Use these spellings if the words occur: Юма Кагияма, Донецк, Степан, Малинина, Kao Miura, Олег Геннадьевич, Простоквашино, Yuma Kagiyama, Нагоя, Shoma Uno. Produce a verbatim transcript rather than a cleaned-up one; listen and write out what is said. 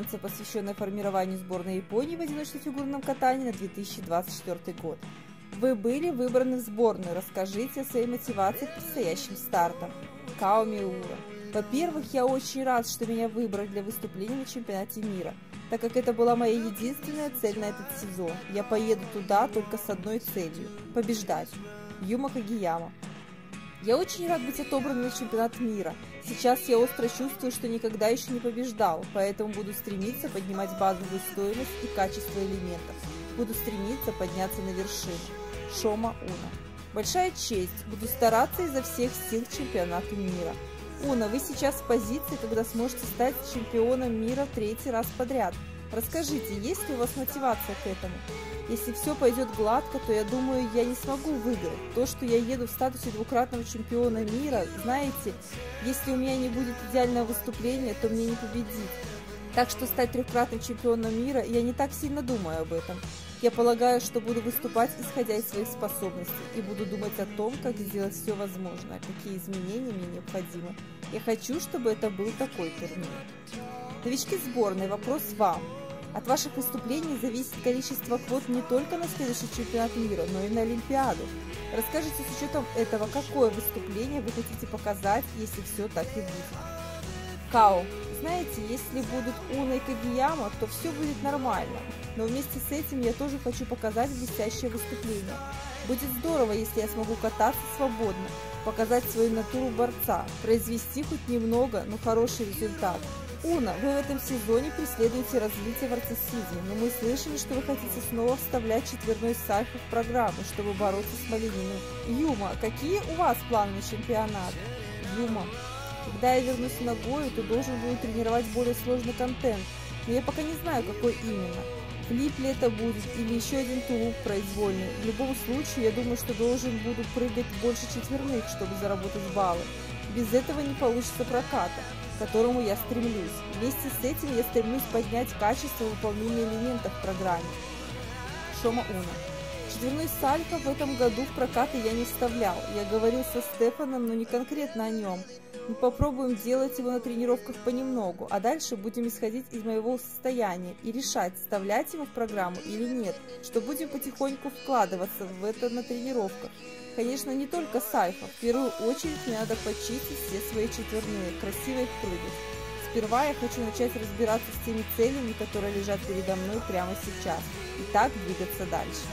конференция, посвященная формированию сборной Японии в одиночном фигурном катании на две тысячи двадцать четвёртый год. Вы были выбраны в сборную. Расскажите о своей мотивации к предстоящим стартам. Kao Miura. Во-первых, я очень рад, что меня выбрали для выступления на чемпионате мира, так как это была моя единственная цель на этот сезон. Я поеду туда только с одной целью – побеждать. Юма Кагияма. Я очень рад быть отобранным на чемпионат мира. Сейчас я остро чувствую, что никогда еще не побеждал, поэтому буду стремиться поднимать базовую стоимость и качество элементов. Буду стремиться подняться на вершину. Шома Уно. Большая честь. Буду стараться изо всех сил к чемпионату мира. Уно, вы сейчас в позиции, когда сможете стать чемпионом мира третий раз подряд. Расскажите, есть ли у вас мотивация к этому? Если все пойдет гладко, то я думаю, я не смогу выиграть. То, что я еду в статусе двукратного чемпиона мира, знаете, если у меня не будет идеального выступления, то мне не победить. Так что стать трехкратным чемпионом мира, я не так сильно думаю об этом. Я полагаю, что буду выступать, исходя из своих способностей, и буду думать о том, как сделать все возможное, какие изменения мне необходимы. Я хочу, чтобы это был такой турнир. Новички сборной, вопрос вам. От ваших выступлений зависит количество квот не только на следующий чемпионат мира, но и на Олимпиаду. Расскажите с учетом этого, какое выступление вы хотите показать, если все так и будет. Као. Знаете, если будут Уно и Кагияма, то все будет нормально. Но вместе с этим я тоже хочу показать блестящее выступление. Будет здорово, если я смогу кататься свободно, показать свою натуру борца, произвести хоть немного, но хороший результат. Уно, вы в этом сезоне преследуете развитие в артистизме, но мы слышали, что вы хотите снова вставлять четверной сальфо в программу, чтобы бороться с Малининой. Юма, какие у вас планы на чемпионат? Юма, когда я вернусь в Нагою, то должен буду тренировать более сложный контент, но я пока не знаю, какой именно. Флип ли это будет или еще один тулуп произвольный. В любом случае, я думаю, что должен буду прыгать больше четверных, чтобы заработать баллы. Без этого не получится проката, к которому я стремлюсь. Вместе с этим я стремлюсь поднять качество выполнения элементов в программе. Шома Уно. Четверной сальто в этом году в прокаты я не вставлял. Я говорил со Степаном, но не конкретно о нем. Мы попробуем делать его на тренировках понемногу, а дальше будем исходить из моего состояния и решать, вставлять его в программу или нет, что будем потихоньку вкладываться в это на тренировках. Конечно, не только сальфа. В первую очередь мне надо почистить все свои четверные, красивые прыги. Сперва я хочу начать разбираться с теми целями, которые лежат передо мной прямо сейчас, и так двигаться дальше.